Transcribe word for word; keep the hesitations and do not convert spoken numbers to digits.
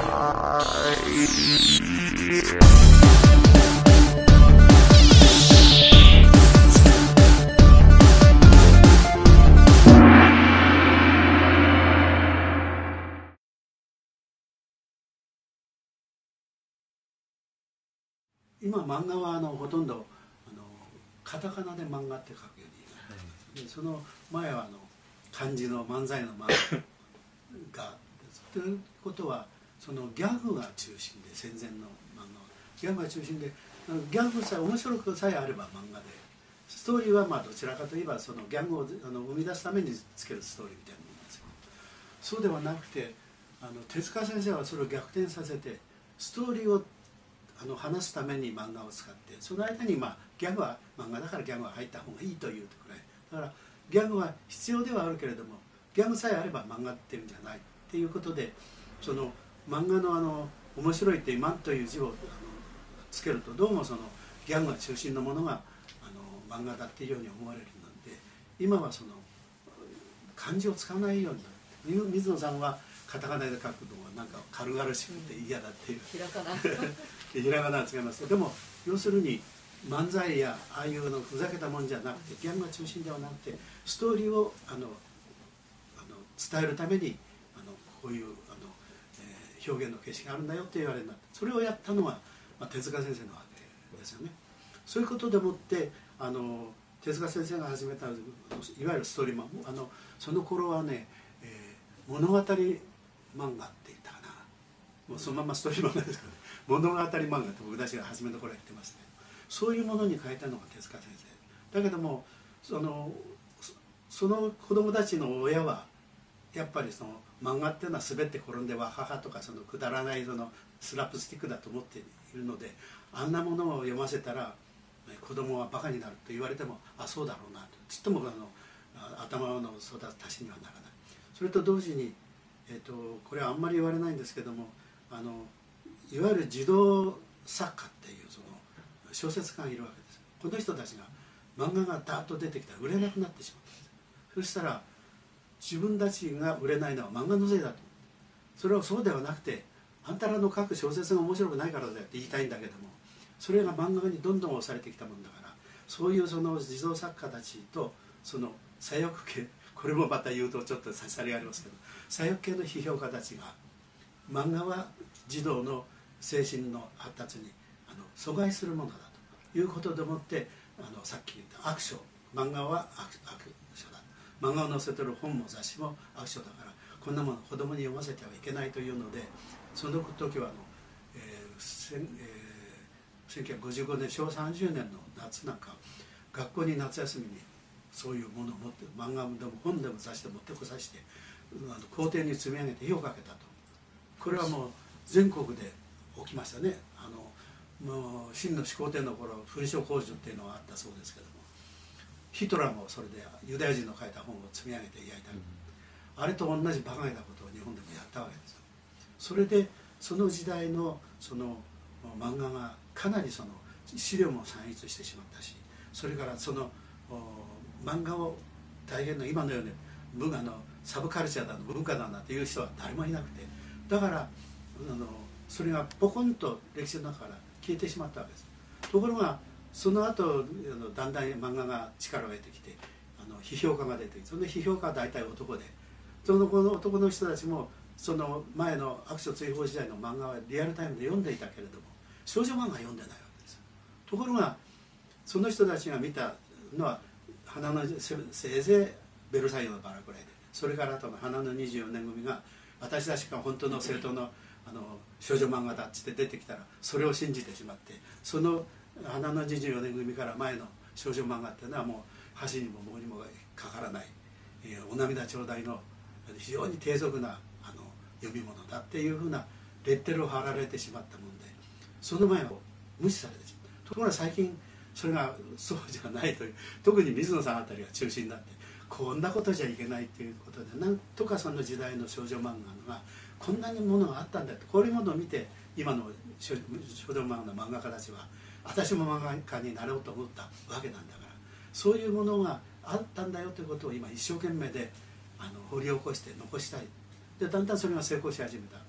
今漫画はあのほとんどあのカタカナで漫画って書くようになって、その前はあの漢字の漫才の漫画がということは、そのギャグが中心で、戦前の漫画ギャグが中心で、ギャグさえ面白くさえあれば漫画で、ストーリーはまあどちらかといえばそのギャグをあの生み出すためにつけるストーリーみたいなものなんですよ。そうではなくて、あの手塚先生はそれを逆転させて、ストーリーをあの話すために漫画を使って、その間にまあギャグは漫画だからギャグは入った方がいいというくらいだから、ギャグは必要ではあるけれどもギャグさえあれば漫画っていうんじゃないっていうことで、その漫画のあの面白いっていう「漫」という字をあのつけると、どうもそのギャグが中心のものがあの漫画だっていうように思われるので、今はその漢字を使わないようになる。水野さんはカタカナで書くのはなんか軽々しくて嫌だっていう、ひらがなひらがなは使いますけど、でも要するに漫才やああいうのふざけたもんじゃなくて、ギャグが中心ではなくて、ストーリーをあのあの伝えるためにあのこういうあの、えー、表現の形式があるんだよって言われるなって、それをやったのは、まあ、手塚先生のわけですよね。そういうことでもってあの手塚先生が始めたいわゆるストーリーマン、あのその頃はね、えー、物語漫画って言ったかな、もうそのままストーリー漫画ですから、ね、物語漫画って僕たちが初めの頃やってましたね。そういうものに変えたのが手塚先生だけども、そのその子供たちの親はやっぱりその漫画っていうのは滑って転んでわははとか、そのくだらないそのスラップスティックだと思っているので、あんなものを読ませたら子供はバカになると言われても、あそうだろうなとちっともあの頭の育ち足しにはならない。それと同時にえーとこれはあんまり言われないんですけども、あのいわゆる児童作家っていうその小説家がいるわけです。この人たちが漫画がダーッと出てきたら売れなくなってしまうんです。そしたら自分たちが売れないのは漫画のせいだと、それはそうではなくて、あんたらの書く小説が面白くないからだよって言いたいんだけども、それが漫画にどんどん押されてきたもんだから、そういうその児童作家たちとその左翼系、これもまた言うとちょっと差し障りがありますけど、左翼系の批評家たちが漫画は児童の精神の発達にあの阻害するものだということでもって、あのさっき言った悪書、漫画は悪書だ、漫画を載せてる本も雑誌も悪書だから、こんなもの子供に読ませてはいけないというので、その時はあの、えーえー、せんきゅうひゃくごじゅうごねんしょうさんじゅうねんの夏なんか、学校に夏休みにそういうものを持って漫画でも本でも雑誌でも持ってこさせて、あの校庭に積み上げて火をかけたと。これはもう全国で起きましたね。あのもう清の始皇帝の頃、焚書工事っていうのはあったそうですけども、ヒトラーもそれでユダヤ人の書いた本を積み上げて焼いたり、うん、あれと同じ馬鹿げたことを日本でもやったわけですよ。それでその時代のその漫画がかなりその資料も散逸してしまったし、それからその漫画を大変な今のように文化のサブカルチャーだの文化だなっていう人は誰もいなくて、だからあのそれがポコンと歴史の中から消えてしまったわけです。ところがその後だんだん漫画が力を得てきて、あの批評家が出てきて、その批評家は大体男で、そのこの男の人たちもその前の悪書追放時代の漫画はリアルタイムで読んでいたけれども、少女漫画は読んでないわけです。ところがその人たちが見たのは花のせいぜいベルサイユのバラくらいで、それからあとの花のにじゅうよねん組が私たちが本当の正当のあの少女漫画だっつって出てきたら、それを信じてしまって、その花のにじゅうよねん組から前の少女漫画っていうのはもう箸にも棒にもかからない、えー、お涙頂戴の非常に低俗なあの読み物だっていうふうなレッテルを貼られてしまったもんで、その前を無視されてしまう。ところが最近それがそうじゃないという、特に水野さんあたりが中心になって、こんなことじゃいけないということで、なんとかその時代の少女漫画がこんなにものがあったんだと、こういうものを見て今の少女漫画の漫画家たちは、私も漫画家になろうと思ったわけなんだから、そういうものがあったんだよということを今一生懸命であの掘り起こして残したい。でだんだんそれが成功し始めた。